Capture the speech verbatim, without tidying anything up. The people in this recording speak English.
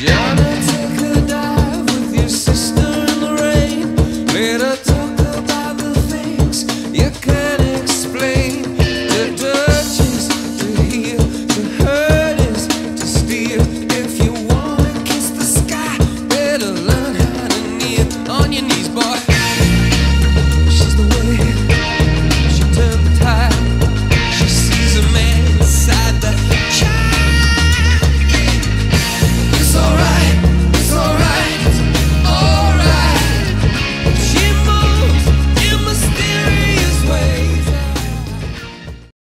Yeah.